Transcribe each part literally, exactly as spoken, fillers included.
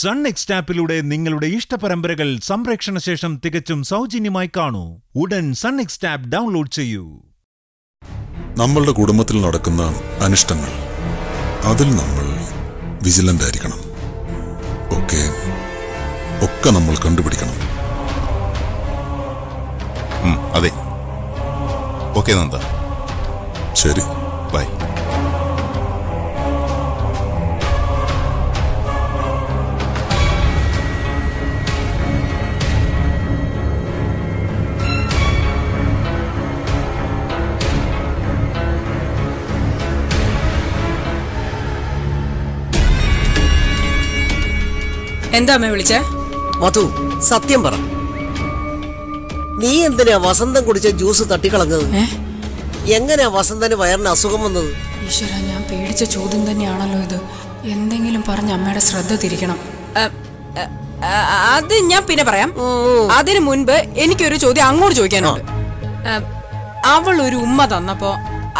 Sun N X T ആപ്പിലൂടെ നിങ്ങളുടെ ഇഷ്ടപരമ്പരകൾ സംപ്രേക്ഷണ ശേഷം തികച്ചും സൗജന്യമായി കാണൂ. ഉടൻ Sun N X T app download ചെയ്യൂ. നമ്മളുടെ കുടുംബത്തിൽ നടക്കുന്ന അനിഷ്ടങ്ങൾ അതിൽ നമ്മൾ വിജിലന്റ് ആയിരിക്കണം. ഓക്കേ ഒക്കെ നമ്മൾ കണ്ടുപിടിക്കണം. അതെ. ഓക്കേ നന്ദ. ശരി. ബൈ. എന്താ അമ്മ വിളിച്ചേ? മധു, സത്യം പറ. നീ എന്തിനാ വസന്തം കുടിച്ച ജ്യൂസ് തട്ടിക്കളഞ്ഞത്? എങ്ങനെയാ വസന്തന് വയറിന് അസുഖം വന്നത്? ഈശ്വര, ഞാൻ പേടിച്ച ചോദ്യം തന്നെയാണല്ലോ ഇത്. എന്തെങ്കിലും പറഞ്ഞ് അമ്മയുടെ ശ്രദ്ധ തിരിക്കണം. അത് ഞാൻ പിന്നെ പറയാം. അതിനു മുൻപ് എനിക്കൊരു ചോദ്യം അങ്ങോട്ട് ചോദിക്കാനുണ്ട്. അവൾ ഒരു ഉമ്മ തന്നപ്പോ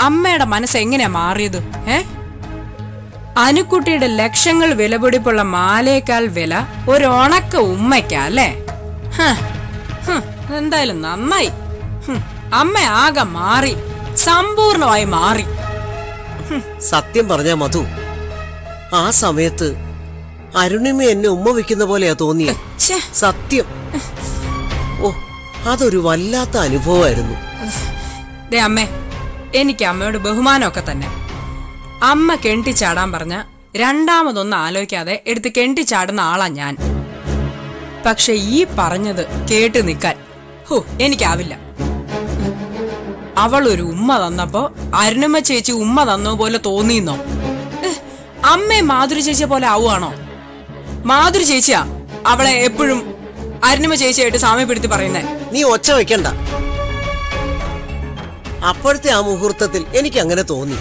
അമ്മയുടെ മനസ്സ് എങ്ങനെയാ മാറിയത്? ഏ അനുക്കുട്ടിയുടെ ലക്ഷങ്ങൾ വിലപിടിപ്പുള്ള മാലയേക്കാൾ വില ഒരണക്ക ഉമ്മയ്ക്കാ അല്ലേ? എന്തായാലും നന്നായി. അമ്മ ആകെ മാറി, സമ്പൂർണമായി മാറി. സത്യം പറഞ്ഞാ മധു, ആ സമയത്ത് അരുണിമ എന്നെ ഉമ്മ വെക്കുന്ന പോലെയാ തോന്നിയ. സത്യം. ഓ, അതൊരു വല്ലാത്ത അനുഭവമായിരുന്നു. ദേ അമ്മേ, എനിക്ക് അമ്മയോട് ബഹുമാനമൊക്കെ തന്നെ. അമ്മ കെണ്ടിച്ചാടാൻ പറഞ്ഞ രണ്ടാമതൊന്നും ആലോചിക്കാതെ എടുത്ത് കെണ്ടിച്ചാടുന്ന ആളാ ഞാൻ. പക്ഷെ ഈ പറഞ്ഞത് കേട്ട് നിക്കാൻ ഹോ എനിക്കാവില്ല. അവൾ ഒരു ഉമ്മ തന്നപ്പോ അരുണിമ ചേച്ചി ഉമ്മ തന്ന പോലെ തോന്നിയെന്നോ? അമ്മയെ മാധുരി ചേച്ചിയെ പോലെ ആവുകയാണോ? മാധുരി ചേച്ചിയാ അവളെ എപ്പോഴും അരുണിമ ചേച്ചിയായിട്ട് സാമ്യപ്പെടുത്തി പറയുന്നേ. നീ ഒച്ച വെക്കണ്ട. അപ്പോഴത്തെ ആ മുഹൂർത്തത്തിൽ എനിക്ക് അങ്ങനെ തോന്നി.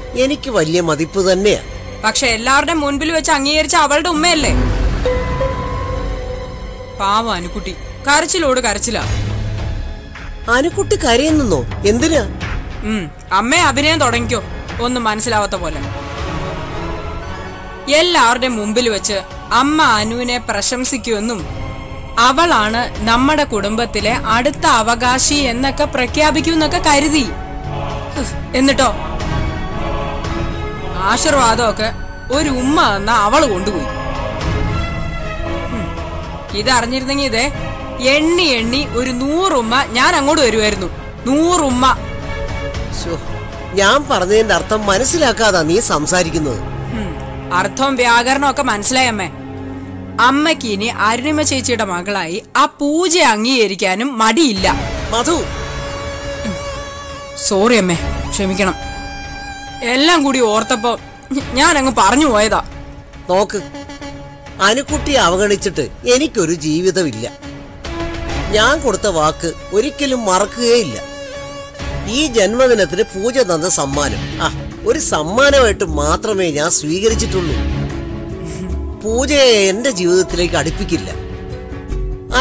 എനിക്ക് വലിയ മതിപ്പ് തന്നെയാ. പക്ഷെ എല്ലാവരുടെ മുൻപിൽ വെച്ച് അംഗീകരിച്ച അവളുടെ ഉമ്മയല്ലേ. പാവ അനുക്കുട്ടി, കരച്ചിലോട് കരച്ചില. അനുക്കുട്ടി കരയുന്നോ എന്തിനാ? അമ്മേ അഭിനയം തുടങ്ങിക്കോ, ഒന്നും മനസ്സിലാവാത്ത പോലെ. എല്ലാവരുടെ മുമ്പിൽ വെച്ച് അമ്മ അനുവിനെ പ്രശംസിക്കുമെന്നും അവളാണ് നമ്മുടെ കുടുംബത്തിലെ അടുത്ത അവകാശി എന്നൊക്കെ പ്രഖ്യാപിക്കുമെന്നൊക്കെ കരുതി. എന്നിട്ടോ ആശീർവാദമൊക്കെ ഒരു ഉമ്മ എന്ന അവള് കൊണ്ടുപോയി. ഇതറിഞ്ഞിരുന്നെങ്കി ഇതേ എണ്ണി എണ്ണി ഒരു നൂറുമ്മ ഞാൻ അങ്ങോട്ട് വരുമായിരുന്നു. നൂറുമ്മ. ഞാൻ പറഞ്ഞതിന്റെ അർത്ഥം മനസ്സിലാക്കാതാ നീ സംസാരിക്കുന്നത്. അർത്ഥം വ്യാകരണമൊക്കെ മനസ്സിലായി അമ്മേ. അമ്മക്ക് ഇനി അരുണിമ ചേച്ചിയുടെ മകളായി ആ പൂജ അംഗീകരിക്കാനും മടിയില്ല. മധു, സോറി അമ്മേ, ക്ഷമിക്കണം. എല്ലാം കൂടി ഓർത്തപ്പോ ഞാൻ അങ്ങ് പറഞ്ഞു പോയതാ. നോക്ക്, അനുക്കുട്ടിയെ അവഗണിച്ചിട്ട് എനിക്കൊരു ജീവിതമില്ല. ഞാൻ കൊടുത്ത വാക്ക് ഒരിക്കലും മറക്കുകയില്ല. ഈ ജന്മദിനത്തിന് പൂജ തന്ന സമ്മാനം ആ ഒരു സമ്മാനമായിട്ട് മാത്രമേ ഞാൻ സ്വീകരിച്ചിട്ടുള്ളൂ. പൂജയെ എന്റെ ജീവിതത്തിലേക്ക് അടുപ്പിക്കില്ല.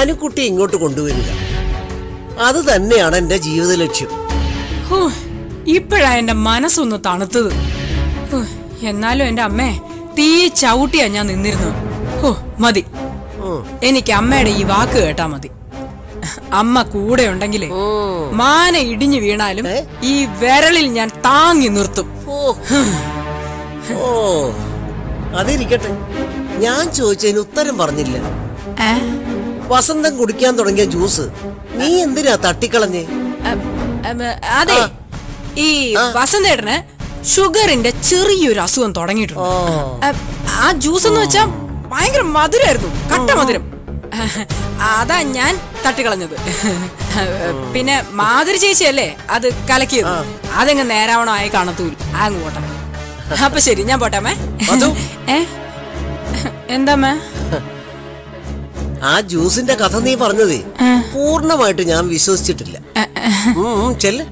അനുക്കുട്ടി ഇങ്ങോട്ട് കൊണ്ടുവരില്ല. അത് തന്നെയാണ് എന്റെ ജീവിത ലക്ഷ്യം. ഇപ്പോഴാ എന്റെ മനസ്സൊന്ന് തണുത്തത്. എന്നാലും എന്റെ അമ്മേ, തീ ചവിട്ടിയാ ഞാൻ നിന്നിരുന്നു. ഓ മതി, എനിക്ക് അമ്മയുടെ ഈ വാക്ക് കേട്ടാ മതി. അമ്മ കൂടെ ഉണ്ടെങ്കിലേ മാന ഇടിഞ്ഞു വീണാലും ഈ വിരലിൽ ഞാൻ താങ്ങി നിർത്തും. ഓ അതിരിക്കട്ടെ, ഞാൻ ചോദിച്ചതിന് ഉത്തരം പറഞ്ഞില്ല. വസന്തം കുടിക്കാൻ തുടങ്ങിയ ജ്യൂസ് നീ എന്തിനാ തട്ടിക്കളഞ്ഞേ? അതെ, ഈ വസന്തേട്ടന് ഷുഗറിന്റെ ചെറിയൊരു അസുഖം തുടങ്ങിയിട്ടുണ്ട്. ആ ജ്യൂസ് എന്ന് വെച്ചാ ഭയങ്കര മധുരമായിരുന്നു, കട്ട മധുരം. അതാ ഞാൻ തട്ടിക്കളഞ്ഞത്. പിന്നെ മാധുരി ചേച്ചിയല്ലേ അത് കലക്കിയത്. അതെങ്ങ് നേരാവണോ ആയി കാണത്തൂര്. അങ്ങ് പോട്ടെ. അപ്പൊ ശരി, ഞാൻ പോട്ടെ. എന്താ Ah, juice in the Kathani Parnadi. Poor Namatanam, we so chitilla. Hm, chill.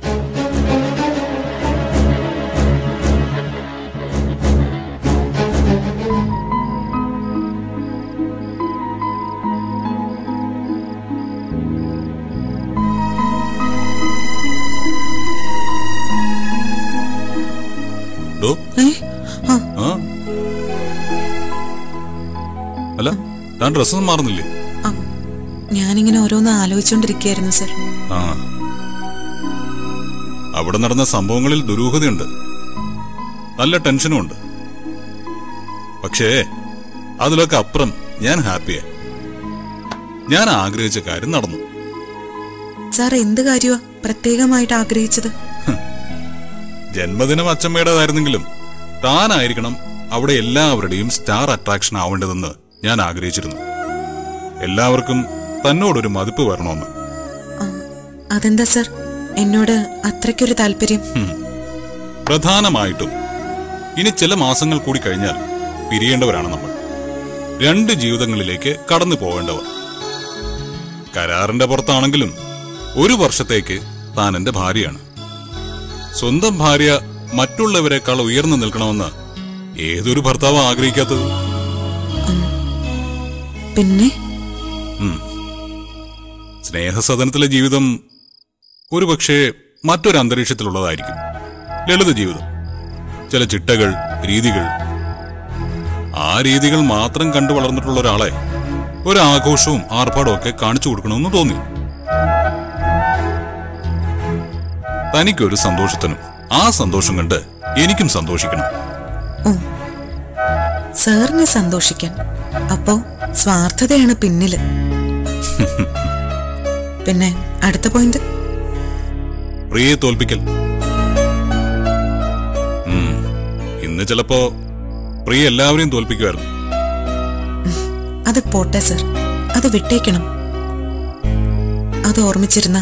I don't know what I'm saying. Sir. I don't know what I'm saying. I don't tension. I'm happy. I'm happy. Sir, I'm happy. I'm happy. I'm happy. I'm happy. I ഞാൻ ആഗ്രഹിച്ചിരുന്നു എല്ലാവർക്കും തന്നോട് ഒരു മതിപ്പ് വരണോന്ന് അതെന്താ sir എന്നോട് അത്രയ്ക്ക് ഒരു താൽപര്യം പ്രധാനമായിട്ടും ഇനി ചില മാസങ്ങൾ കൂടി കഴിഞ്ഞാൽ പിരിയേണ്ടവരാണ് നമ്മൾ രണ്ട് ജീവിതങ്ങളിലേക്ക് കടന്നു പോവേണ്ടവർ കരാറിന്റെ പുറത്താണെങ്കിലും ഒരു വർഷത്തേക്ക് താൻ എൻ്റെ ഭാര്യയാണ് സ്വന്തം ഭാര്യ മറ്റുള്ളവരെക്കാൾ ഉയർന്നു നിൽക്കണമെന്ന് ഏതൊരു ഭർത്താവ് ആഗ്രഹിക്കാത്തത് സ്നേഹസദനത്തിലെ ജീവിതം ഒരുപക്ഷേ മറ്റൊരു അന്തരീക്ഷത്തിലുള്ളതായിരിക്കും ലളിത ജീവിതം ചില ചിട്ടകൾ രീതികൾ ആ രീതികൾ മാത്രം കണ്ടു വളർന്നിട്ടുള്ള ഒരാളെ ഒരു ആഘോഷവും ആർഭാടവും ഒക്കെ കാണിച്ചു കൊടുക്കണമെന്ന് തോന്നി തനിക്കൊരു സന്തോഷത്തിനും ആ സന്തോഷം കണ്ട് എനിക്കും സന്തോഷിക്കണം സാറിനെ സന്തോഷിക്കാൻ അപ്പോ സ്വാർത്ഥതയാണ് പിന്നിൽ പിന്നെ അടുത്ത പോയിന്റ് പ്രിയ തോൽപ്പിക്കൽ ഇന്ന് ചിലപ്പോ പ്രിയ എല്ലാവരെയും തോൽപ്പിക്കുമായിരുന്നു അത് പോട്ടെ സർ അത് വിട്ടേക്കണം അത് ഓർമ്മിച്ചിരുന്ന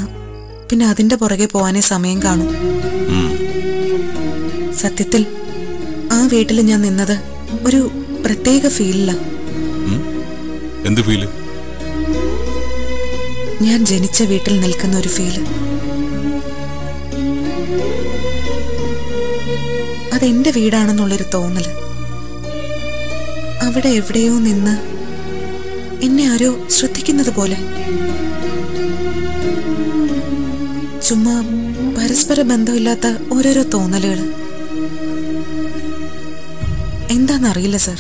പിന്നെ അതിന്റെ പുറകെ പോവാനേ സമയം കാണും സത്യത്തിൽ ആ വീട്ടിൽ ഞാൻ നിന്നത് ഒരു പ്രത്യേക ഫീലിലാണ് എന്ത് ഫീൽ ഞാൻ ജനിച്ച വീട്ടിൽ നിൽക്കുന്ന ഒരു ഫീൽ അതെന്റെ വീടാണെന്നുള്ളൊരു തോന്നൽ അവിടെ എവിടെയോ നിന്ന് എന്നെ ആരോ ശ്രദ്ധിക്കുന്നത് പോലെ ചുമ്മാ പരസ്പര ബന്ധമില്ലാത്ത ഓരോരോ തോന്നലുകൾ എന്താണെന്നറിയില്ല സർ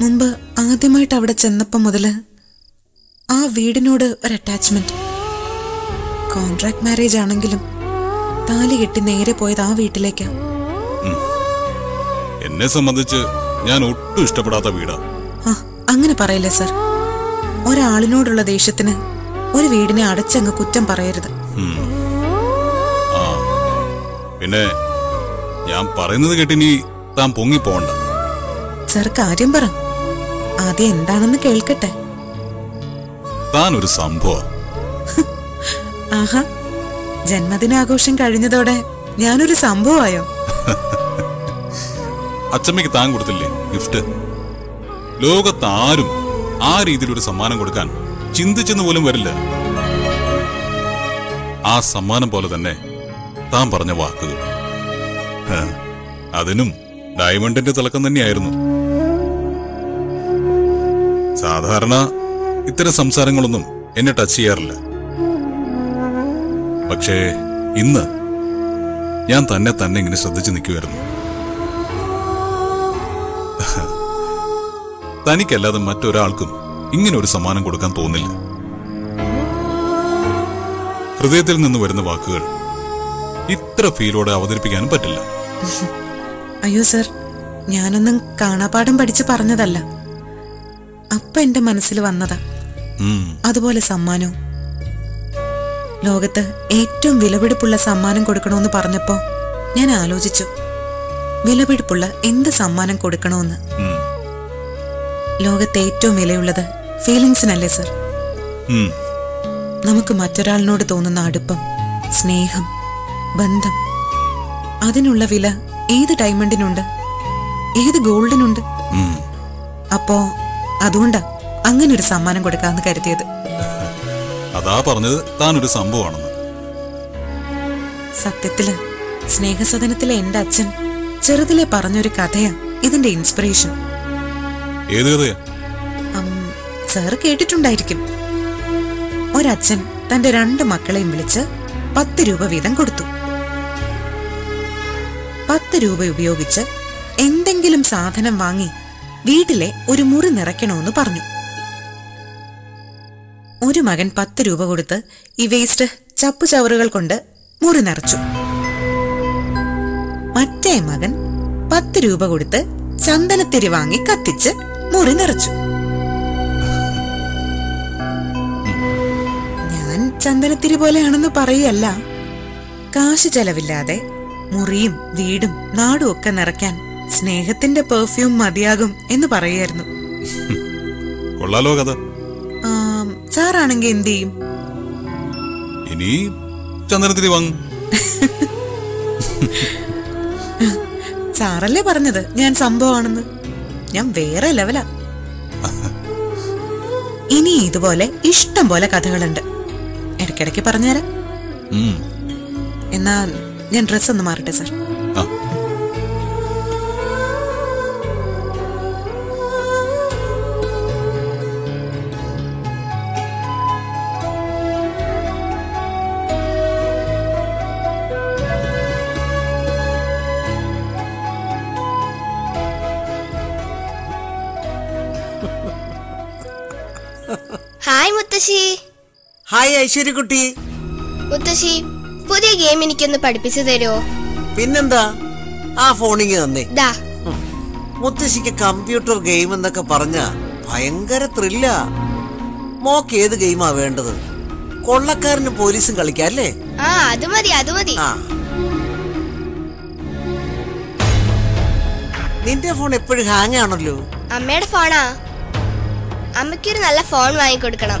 മുമ്പ് ആദ്യമായിട്ട് അവിടെ ചെന്നപ്പോൾ മുതൽ ആ വീടിനോട് ഒരു അറ്റാച്ച്മെന്റ് കോൺട്രാക്ട് മാരേജ് ആണെങ്കിലും താലി കെട്ടി നേരെ പോയത് ആ വീട്ടിലേക്കാ എന്നെ സംബന്ധിച്ച് ഞാൻ ഒട്ടും ഇഷ്ടപ്പെടാത്ത വീടാ അങ്ങനെ പറയില്ല സർ ഒരാളിനോടുള്ള ദേഷ്യത്തിന് ഒരു വീടിനെ അടച്ചങ്ങ് കുറ്റം പറയരുത് പിന്നെ ഞാൻ പറയുന്നത് കേട്ടിനി താൻ പൊങ്ങി പോകണ്ട സർ കാര്യം പറ ആദ്യം എന്താണെന്ന് കേൾക്കട്ടെ താനൊരു സംഭവം ആഹാ ജന്മദിനാഘോഷം കഴിഞ്ഞതോടെ ഞാനൊരു സംഭവമായോ അച്ചമ്മയ്ക്ക് താൻ കൊടുത്തില്ലേ ഗിഫ്റ്റ് ലോകത്താരും ആ രീതിയിലൊരു സമ്മാനം കൊടുക്കാൻ ചിന്തിച്ചെന്ന് പോലും വരില്ല ആ സമ്മാനം പോലെ തന്നെ താൻ പറഞ്ഞ വാക്കുകൾ അതിനും ഡയമണ്ടിന്റെ തിളക്കം തന്നെയായിരുന്നു സാധാരണ ഇത്തരം സംസാരങ്ങളൊന്നും എന്നെ ടച്ച് ചെയ്യാറില്ല പക്ഷേ ഇന്ന് ഞാൻ തന്നെ തന്നെ ഇങ്ങനെ ശ്രദ്ധിച്ചു നിൽക്കുകയായിരുന്നു തനിക്കല്ലാതെ മറ്റൊരാൾക്കും ഇങ്ങനെ ഒരു സമ്മാനം കൊടുക്കാൻ തോന്നില്ല ഹൃദയത്തിൽ നിന്ന് വരുന്ന വാക്കുകൾ ഇത്ര ഫീലോടെ അവതരിപ്പിക്കാനും പറ്റില്ല അയ്യോ സർ ഞാനൊന്നും കാണാപാഠം പഠിച്ച് പറഞ്ഞതല്ല അപ്പ എന്റെ മനസ്സിൽ വന്നതാ അതുപോലെ സമ്മാനവും ലോകത്ത് ഏറ്റവും വിലപിടിപ്പുള്ള സമ്മാനം കൊടുക്കണമെന്ന് പറഞ്ഞപ്പോ ഞാൻ ആലോചിച്ചു വിലപിടിപ്പുള്ള എന്ത് സമ്മാനം കൊടുക്കണമെന്ന് ലോകത്ത് ഏറ്റവും വിലയുള്ളത് ഫീലിംഗ്സിനല്ലേ സർ നമുക്ക് മറ്റൊരാളിനോട് തോന്നുന്ന അടുപ്പം സ്നേഹം ബന്ധം അതിനുള്ള വില ഏത് ഡയമണ്ടിനുണ്ട് ഏത് ഗോൾഡിനുണ്ട് അപ്പോ അതുകൊണ്ടാ അങ്ങനെ ഒരു സമ്മാനം കൊടുക്കാമെന്ന് കരുതിയത്. അതാ പറഞ്ഞത് താനൊരു സംഭവമാണെന്ന്. സത്യത്തില് സ്നേഹസദനത്തിലെ എന്റെ അച്ഛൻ ചെറുതിലെ പറഞ്ഞൊരു കഥയാ ഇതിന്റെ ഇൻസ്പിറേഷൻ. ഏത് കഥയാ? സാർ കേട്ടിട്ടുണ്ടായിരിക്കും. ഒരച്ഛൻ തന്റെ രണ്ട് മക്കളെയും വിളിച്ച് പത്ത് രൂപ വീതം കൊടുത്തു. പത്ത് രൂപ ഉപയോഗിച്ച് എന്തെങ്കിലും സാധനം വാങ്ങി വീട്ടിലെ ഒരു മുറി നിറയ്ക്കണമെന്ന് പറഞ്ഞു. ഒരു മകൻ പത്ത് രൂപ കൊടുത്ത് ഈ വേസ്റ്റ് ചപ്പുചവറുകൾ കൊണ്ട് മുറി നിറച്ചു. മറ്റേ മകൻ പത്ത് രൂപ കൊടുത്ത് ചന്ദനത്തിരി വാങ്ങി കത്തിച്ച് മുറി നിറച്ചു. ഞാൻ ചന്ദനത്തിരി പോലെയാണെന്ന് പറയല്ല, കാശ് ചെലവില്ലാതെ മുറിയും വീടും നാടും ഒക്കെ നിറയ്ക്കാൻ സ്നേഹത്തിന്റെ പെർഫ്യൂം മതിയാകും എന്ന് പറയായിരുന്നു. കൊള്ളാലോ കഥ. സാറാണെങ്കിൽ എന്ത് ചെയ്യും? ഇനി ചന്ദനത്തിരി വാങ്ങും. സാറല്ലേ പറഞ്ഞത് ഞാൻ സംഭവമാണെന്ന്. ഞാൻ വേറെ ലെവലാ. ഇനി ഇതുപോലെ ഇഷ്ടം പോലെ കഥകളുണ്ട്, ഇടയ്ക്കിടയ്ക്ക് പറഞ്ഞുതരാം. എന്നാ ഞാൻ ഡ്രസ് ഒന്ന് മാറട്ടെ സാർ. ഹായ് മുത്തശ്ശി. ഹായ് ഐശ്വര്യക്കുട്ടി. മുത്തശ്ശി, പുതിയ ഗെയിം എനിക്കൊന്ന് പഠിപ്പിച്ചു തരുമോ? പിന്നെന്താ, ആ ഫോണിങ് തന്നെ. മുത്തശ്ശിക്ക് കമ്പ്യൂട്ടർ ഗെയിം എന്നൊക്കെ പറഞ്ഞ ഭയങ്കര ത്രില്ല. മോക്ക് ഏത് ഗെയിമാ വേണ്ടത്? കൊള്ളക്കാരനും പോലീസും കളിക്കാം അല്ലേ? അത് മതി അത് മതി. നിന്റെ ഫോൺ എപ്പോഴും ഹാങ് ആണല്ലോ. അമ്മയുടെ ഫോണാ. അമ്മയ്ക്കൊരു നല്ല ഫോൺ വാങ്ങിക്കൊടുക്കണം.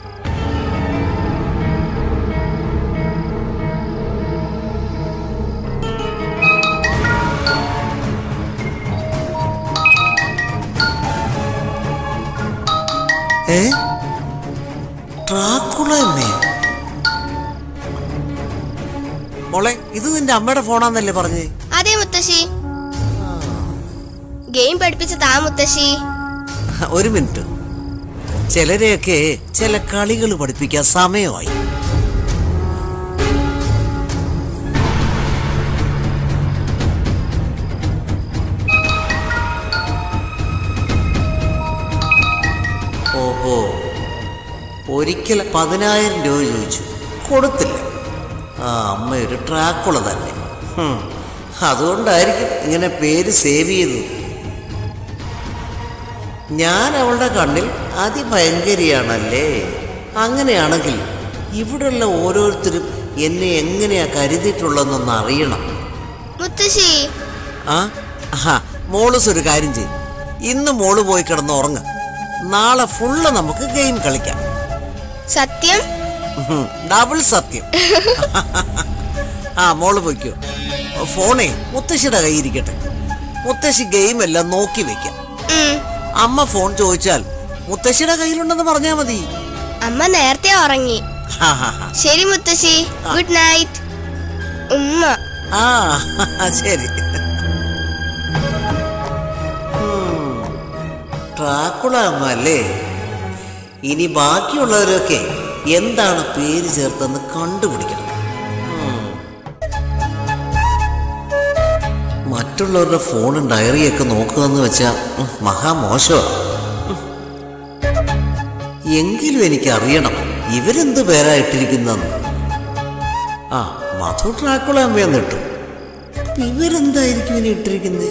മോളെ, ഇത് നിന്റെ അമ്മയുടെ ഫോണാന്നല്ലേ പറഞ്ഞേ? അതെ മുത്തശ്ശി. ഗെയിം പഠിപ്പിച്ച താ മുത്തശ്ശി. ഒരു മിനിറ്റ്. ചിലരെയൊക്കെ ചില കളികൾ പഠിപ്പിക്കാൻ സമയമായി. ഒരിക്കൽ പതിനായിരം രൂപ ചോദിച്ചു, കൊടുത്തില്ല. ആ അമ്മ ഒരു ട്രാക്കുള്ള തന്നെ. അതുകൊണ്ടായിരിക്കും ഇങ്ങനെ പേര് സേവ് ചെയ്തു. ഞാൻ അവളുടെ കണ്ണിൽ അതിഭയങ്കരിയാണല്ലേ. അങ്ങനെയാണെങ്കിൽ ഇവിടെയുള്ള ഓരോരുത്തരും എന്നെ എങ്ങനെയാ കരുതിയിട്ടുള്ളതെന്നൊന്ന് അറിയണം. ആ ആ മോളൂസ്, ഒരു കാര്യം ചെയ്യും. ഇന്ന് മോള് പോയി കിടന്ന് ഉറങ്ങാം. നാളെ ഫുള്ള് നമുക്ക് ഗെയിം കളിക്കാം. സത്യം? ഡബിൾ സത്യം. ആ മോള് പോയിക്കോ. ഫോണേ മുത്തശ്ശിയുടെ കയ്യിരിക്കട്ടെ. മുത്തശ്ശി ഗെയിം എല്ലാം നോക്കി വെക്കാം. അമ്മ ഫോൺ ചോദിച്ചാൽ മുത്തശ്ശിയുടെ കയ്യിലുണ്ടെന്ന് പറഞ്ഞാ മതി. അമ്മ നേരത്തെ ഉറങ്ങി. ശരി മുത്തശ്ശി, ഗുഡ് നൈറ്റ്. ഉമ്മ. ആ ശരി. ട്രാക്കുള അമ്മ അല്ലേ. ഇനി ബാക്കിയുള്ളവരൊക്കെ എന്താണ് പേര് ചേർത്തെന്ന് കണ്ടുപിടിക്കണം. മറ്റുള്ളവരുടെ ഫോണും ഡയറിയൊക്കെ നോക്കുകയെന്ന് വെച്ചാൽ മഹാമോശം. എങ്കിലും എനിക്കറിയണം ഇവരെന്ത് പേരായിട്ടിരിക്കുന്നെന്ന്. ആ മധു ട്രാക്കുള അമ്മയെന്ന് ഇട്ടു. ഇവരെന്തായിരിക്കും ഇനി ഇട്ടിരിക്കുന്നത്?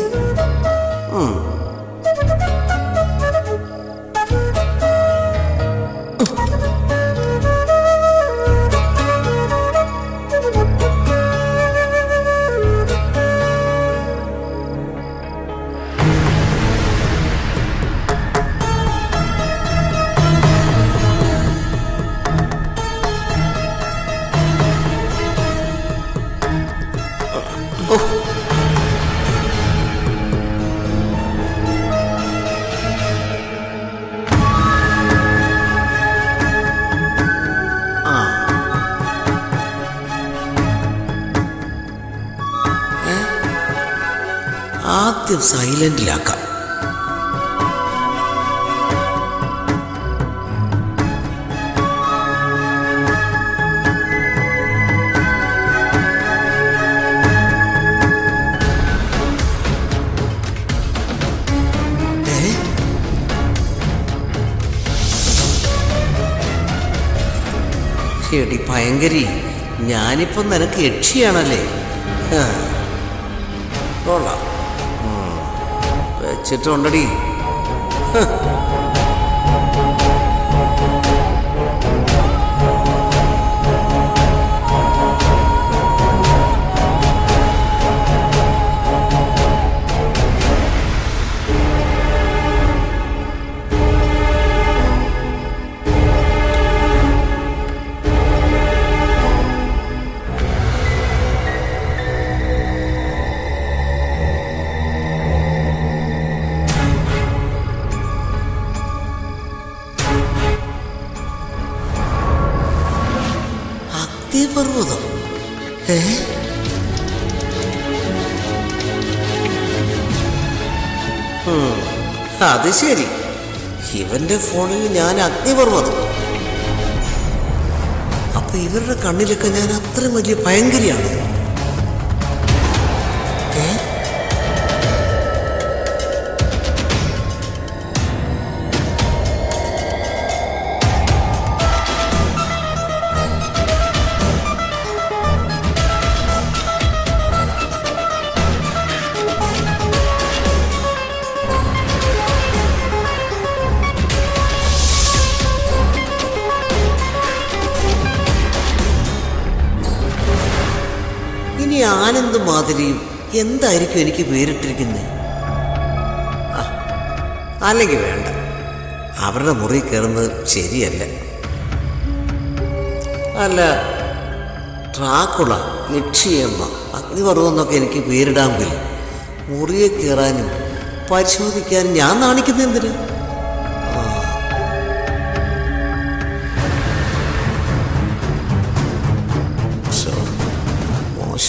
ആദ്യം സൈലന്റിലാക്കാം. എടി ഭയങ്കരി, ഞാനിപ്പം നിനക്ക് യക്ഷിയാണല്ലേ? കൊള്ളാം, വെച്ചിട്ടുണ്ടടി. അത് ശരി, ഇവന്റെ ഫോണിൽ ഞാൻ അഗ്നിപർവ്വതം. അപ്പൊ ഇവരുടെ കണ്ണിലൊക്കെ ഞാൻ അത്രയും വലിയ ഭയങ്കരിയാണ്. ആനന്ദ് മാതിരിയും എന്തായിരിക്കും എനിക്ക് പേരിട്ടിരിക്കുന്നത്? അല്ലെങ്കിൽ വേണ്ട, അവരുടെ മുറി കയറുന്നത് ശരിയല്ല. അല്ല, ട്രാക്കുള, ലക്ഷിയമ്മ, അഗ്നിപർവ്വതം എന്നൊക്കെ എനിക്ക് പേരിടാമെങ്കിൽ മുറിയെ കയറാനും പരിശോധിക്കാനും ഞാൻ നാണിക്കുന്ന എന്തിന്?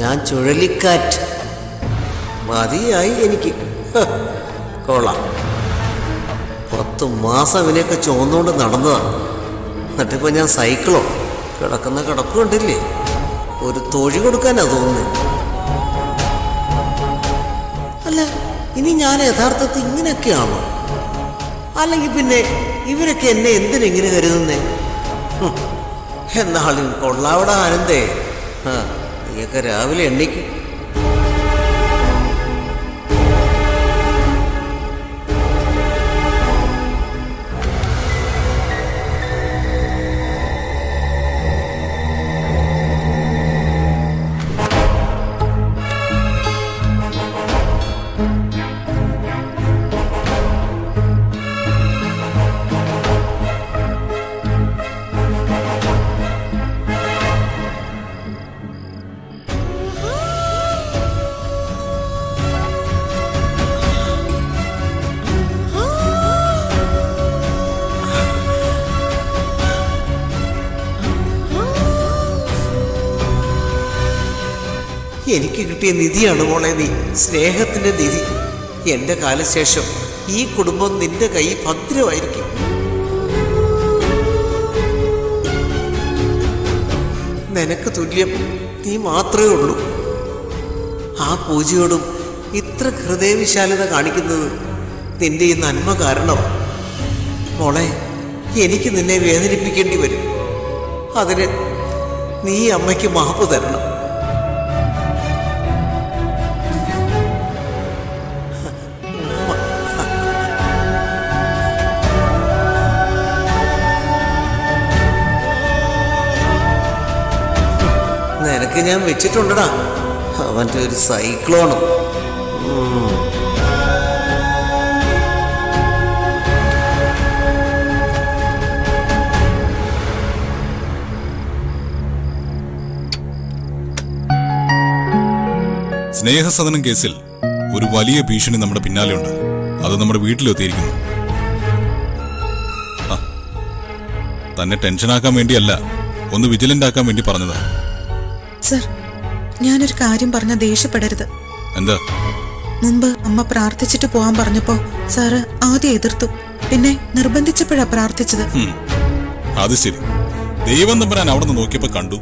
ഞാൻ ചുഴലിക്കാറ്റ് മതിയായി എനിക്ക്. കൊള്ളാം, പത്ത് മാസം ഇവനെയൊക്കെ ചുവന്നുകൊണ്ട് നടന്നതാണ്. എന്നിട്ടിപ്പോൾ ഞാൻ സൈക്കിളോ? കിടക്കുന്ന കിടക്കുണ്ടില്ലേ, ഒരു തൊഴി കൊടുക്കാനാ തോന്നുന്നത്. അല്ല, ഇനി ഞാൻ യഥാർത്ഥത്തിൽ ഇങ്ങനെയൊക്കെയാണോ? അല്ലെങ്കിൽ പിന്നെ ഇവരൊക്കെ എന്നെ എന്തിനെങ്ങനെ കരുതുന്നേ? എന്നാളും കൊള്ളാവിടെ ആനന്ദേ. ആ, നീയൊക്കെ രാവിലെ എണ്ണിക്കും. എനിക്ക് കിട്ടിയ നിധിയാണ് മോളെ നീ, സ്നേഹത്തിൻ്റെ നിധി. എൻ്റെ കാലശേഷം ഈ കുടുംബം നിന്റെ കൈ ഭദ്രമായിരിക്കും. നിനക്ക് തുല്യം നീ മാത്രമേ ഉള്ളൂ. ആ പൂജയോടും ഇത്ര ഹൃദയവിശാലത കാണിക്കുന്നത് നിന്റെ ഈ നന്മ കാരണം. മോളെ, എനിക്ക് നിന്നെ വേദനിപ്പിക്കേണ്ടി വരും. അതിന് നീ അമ്മയ്ക്ക് മാപ്പ് തരണം. നിനക്ക് ഞാൻ വെച്ചിട്ടുണ്ടടാ അവൻ്റെ ഒരു സൈക്ലോണും. സ്നേഹസദനം കേസിൽ ഒരു വലിയ ഭീഷണി നമ്മുടെ പിന്നാലെയുണ്ട്. അത് നമ്മുടെ വീട്ടിലെത്തിയിരിക്കുന്നു. തന്നെ ടെൻഷനാക്കാൻ വേണ്ടിയല്ല, ഒന്ന് വിജിലന്റ് ആക്കാൻ വേണ്ടി പറഞ്ഞതാ. സർ, ഞാനൊരു കാര്യം പറഞ്ഞ ദേഷ്യപ്പെടരുത്. എന്താ? മുമ്പ് അമ്മ പ്രാർത്ഥിച്ചിട്ട് പോവാൻ പറഞ്ഞപ്പോ സാറ് ആദ്യം എതിർത്തു, പിന്നെ നിർബന്ധിച്ചപ്പോഴാ പ്രാർത്ഥിച്ചത്. അത് ശരി. ദൈവം തമ്പുരാൻ അവിടെ നിന്ന് നോക്കിയപ്പോ കണ്ടു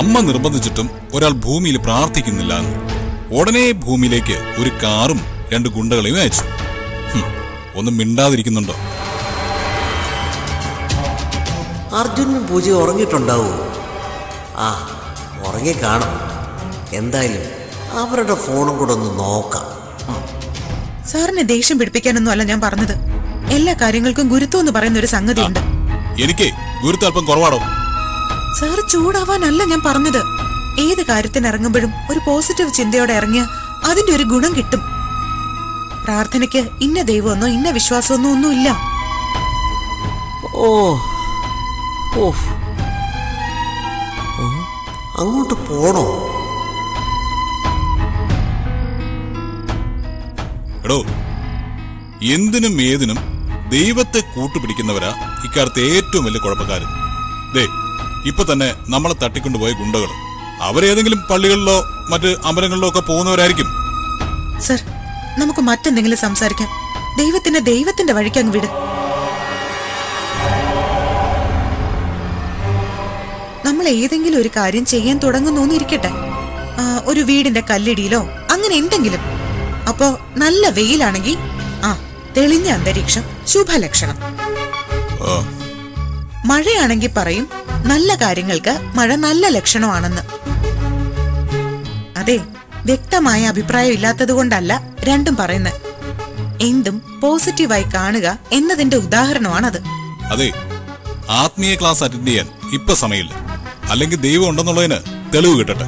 അമ്മ നിർബന്ധിച്ചിട്ടും ഒരാൾ ഭൂമിയിൽ പ്രാർത്ഥിക്കുന്നില്ല. ഉടനെ ഭൂമിയിലേക്ക് ഒരു കാറും രണ്ട് ഗുണ്ടകളെയും അയച്ചു. ഒന്നും മിണ്ടാതിരിക്കുന്നുണ്ടോ? അർജുനും പൂജ ഉറങ്ങിയിട്ടുണ്ടാവോ? ആ, ഉറങ്ങി കാണും. എന്തായാലും അവരുടെ ഫോണും കൂടെ ഒന്ന് നോക്കാം. സാറിനെ ദേഷ്യം പിടിപ്പിക്കാനൊന്നും അല്ല ഞാൻ പറഞ്ഞത്. എല്ലാ കാര്യങ്ങൾക്കും ഗുരുത്വം എന്ന് പറയുന്ന ഒരു സംഗതി ഉണ്ട്. എനിക്ക് ഗുരുത്വം അല്പം കുറവാണോ? സാർ ചൂടാവാനല്ല ഞാൻ പറഞ്ഞത്. ഏത് കാര്യത്തിന് ഇറങ്ങുമ്പോഴും ഒരു പോസിറ്റീവ് ചിന്തയോടെ ഇറങ്ങിയ അതിന്റെ ഒരു ഗുണം കിട്ടും. പ്രാർത്ഥനയ്ക്ക് ഇന്ന ദൈവമൊന്നോ ഇന്ന വിശ്വാസമൊന്നും ഒന്നുമില്ല. ഓ ഓ അങ്ങോട്ട് പോണോ? എടോ, എന്തിനും ഏതിനും ദൈവത്തെ കൂട്ടുപിടിക്കുന്നവരാ ഇക്കാലത്ത് ഏറ്റവും വലിയ കുഴപ്പക്കാരൻ. ദേ, ഇപ്പൊ തന്നെ നമ്മളെ തട്ടിക്കൊണ്ടുപോയ ഗുണ്ടകൾ അവരേതെങ്കിലും പള്ളികളിലോ മറ്റ് അമ്പലങ്ങളിലോ ഒക്കെ പോകുന്നവരായിരിക്കും. സർ, നമുക്ക് മറ്റെന്തെങ്കിലും സംസാരിക്കാം. ദൈവത്തിന്റെ ദൈവത്തിന്റെ വഴിക്ക് അങ്ങ് വിട്. നമ്മൾ ഏതെങ്കിലും ഒരു കാര്യം ചെയ്യാൻ തുടങ്ങുന്നു ഇരിക്കട്ടെ, ഒരു വീടിന്റെ കല്ലിടിയിലോ അങ്ങനെ എന്തെങ്കിലും. അപ്പോ നല്ല വെയിലാണെങ്കിൽ ആ തെളിഞ്ഞ അന്തരീക്ഷം ശുഭലക്ഷണം. മഴയാണെങ്കിൽ പറയും നല്ല കാര്യങ്ങൾക്ക് മഴ നല്ല ലക്ഷണമാണെന്ന്. അതെ, വ്യക്തമായ അഭിപ്രായം ഇല്ലാത്തത് കൊണ്ടല്ല രണ്ടും പറയുന്നത്. എന്തും പോസിറ്റീവായി കാണുക എന്നതിന്റെ ഉദാഹരണമാണത്. അതെ, ആത്മീയ ക്ലാസ് അറ്റൻഡ് ചെയ്യാൻ ഇപ്പൊ സമയമില്ല. അല്ലെങ്കിൽ ദൈവം ഉണ്ടെന്നുള്ളതിന് തെളിവ് കിട്ടട്ടെ.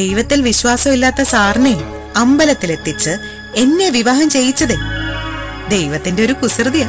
ദൈവത്തിൽ വിശ്വാസമില്ലാത്ത സാറിനെ അമ്പലത്തിലെത്തിച്ച് എന്നെ വിവാഹം ചെയ്യിച്ചതേ ദൈവത്തിന്റെ ഒരു കുസൃതിയാ.